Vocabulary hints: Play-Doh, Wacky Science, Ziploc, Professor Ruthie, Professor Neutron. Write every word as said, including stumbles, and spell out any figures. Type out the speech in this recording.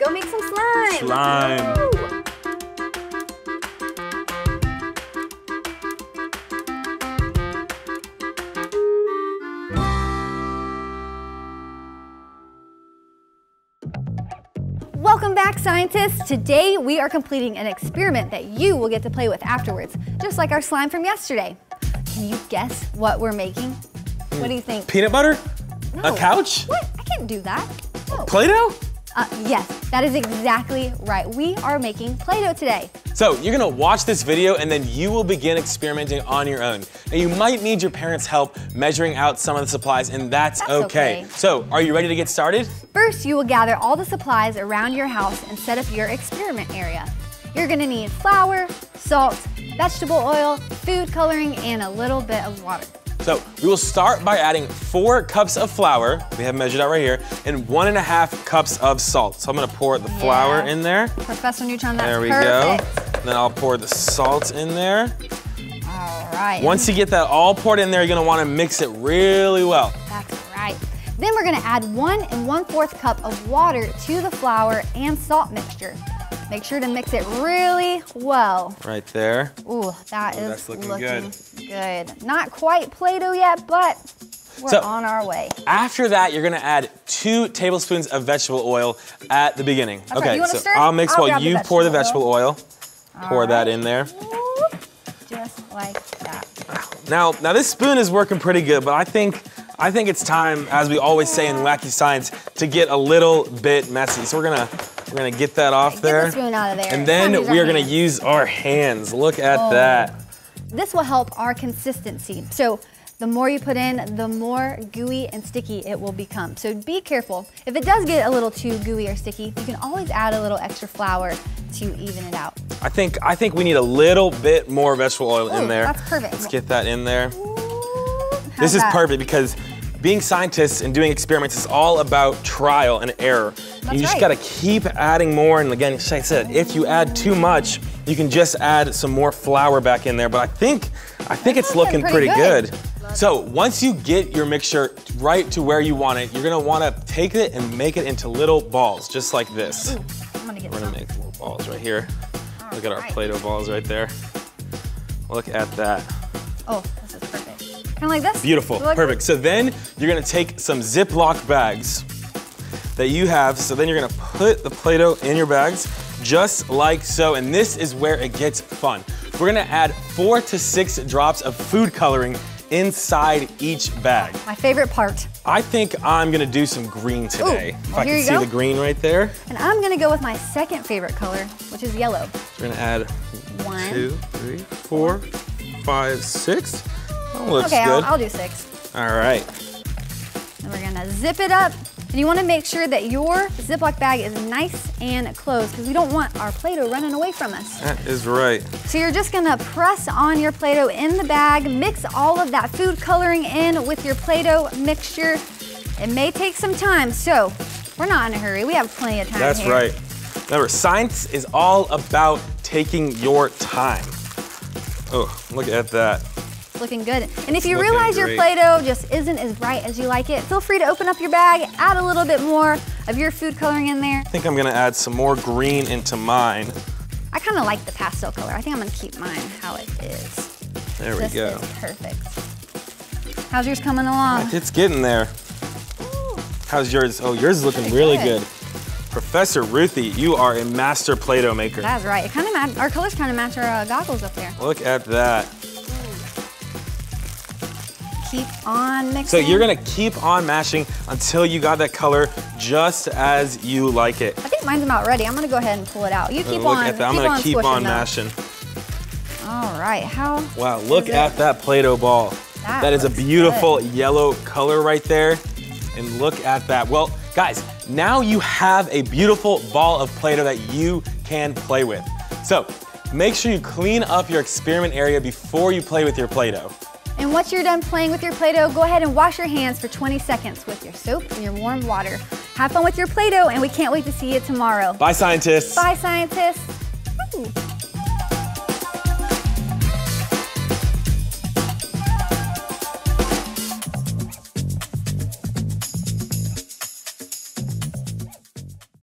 Go make some slime. Slime. Woo! Welcome back, scientists. Today we are completing an experiment that you will get to play with afterwards, just like our slime from yesterday. Can you guess what we're making? What do you think? Peanut butter? No. A couch? What? I can't do that. No. Play-Doh? Uh, yes, that is exactly right. We are making Play-Doh today. So you're gonna watch this video and then you will begin experimenting on your own. Now you might need your parents' help measuring out some of the supplies, and that's, that's okay. okay. So are you ready to get started? First, you will gather all the supplies around your house and set up your experiment area. You're gonna need flour, salt, vegetable oil, food coloring, and a little bit of water. So we will start by adding four cups of flour, we have measured out right here, and one and a half cups of salt. So I'm gonna pour the yeah. flour in there. Professor Neutron, that's perfect. There we perfect. go. And then I'll pour the salt in there. All right. Once you get that all poured in there, you're gonna wanna mix it really well. That's right. Then we're gonna add one and one-fourth cup of water to the flour and salt mixture. Make sure to mix it really well. Right there. Ooh, that Ooh, is looking, looking good. good. Not quite Play-Doh yet, but we're so, on our way. After that, you're gonna add two tablespoons of vegetable oil at the beginning. That's okay, right. you wanna so stir? I'll mix I'll while you pour the vegetable oil. oil. Pour right. that in there. Whoop. Just like that. Now, now this spoon is working pretty good, but I think I think it's time, as we always say in Wacky Science, to get a little bit messy. So we're gonna. We're gonna get that off right, there. Get the spoon out of there. And then we are hands. gonna use our hands. Look at oh. that. This will help our consistency. So the more you put in, the more gooey and sticky it will become. So be careful. If it does get a little too gooey or sticky, you can always add a little extra flour to even it out. I think I think we need a little bit more vegetable oil Ooh, in there. That's perfect. Let's get that in there. Ooh, this is that? perfect because being scientists and doing experiments is all about trial and error. That's you just right. gotta keep adding more, and again, like I said, if you add too much, you can just add some more flour back in there, but I think I think That's it's looking pretty, pretty good. good. So once you get your mixture right to where you want it, you're gonna wanna take it and make it into little balls, just like this. Ooh, I'm gonna get We're gonna some. make little balls right here. All Look at our right. Play-Doh balls right there. Look at that. Oh. Kind of like this. Beautiful, like perfect. This? So then you're gonna take some Ziploc bags that you have, so then you're gonna put the Play-Doh in your bags, just like so, and this is where it gets fun. We're gonna add four to six drops of food coloring inside each bag. My favorite part. I think I'm gonna do some green today. Ooh, well, if I can see go. the green right there. And I'm gonna go with my second favorite color, which is yellow. We're gonna add one, two, three, four, five, six. That looks okay, good. I'll, I'll do six. All right. And we're gonna zip it up. And you wanna make sure that your Ziploc bag is nice and closed, because we don't want our Play-Doh running away from us. That is right. So you're just gonna press on your Play-Doh in the bag, mix all of that food coloring in with your Play-Doh mixture. It may take some time, so we're not in a hurry. We have plenty of time That's here. right. Remember, science is all about taking your time. Oh, look at that. Looking good. And if you Looking realize great. your Play-Doh just isn't as bright as you like it, feel free to open up your bag, add a little bit more of your food coloring in there. I think I'm gonna add some more green into mine. I kinda like the pastel color. I think I'm gonna keep mine how it is. There we this go. Is perfect. How's yours coming along? It's getting there. Ooh. How's yours? Oh, yours is looking Pretty really good. good. Professor Ruthie, you are a master Play-Doh maker. That's right. It kinda our colors kinda match our uh, goggles up there. Look at that. Keep on mixing. So you're gonna keep on mashing until you got that color just as you like it. I think mine's about ready. I'm gonna go ahead and pull it out. You keep on, keep I'm gonna on keep on mashing. Them. All right, how? Wow, look at it? that Play-Doh ball. That, that is a beautiful good. yellow color right there. And look at that. Well, guys, now you have a beautiful ball of Play-Doh that you can play with. So make sure you clean up your experiment area before you play with your Play-Doh. And once you're done playing with your Play-Doh, go ahead and wash your hands for twenty seconds with your soap and your warm water. Have fun with your Play-Doh, and we can't wait to see you tomorrow. Bye, scientists. Bye, scientists. Woo.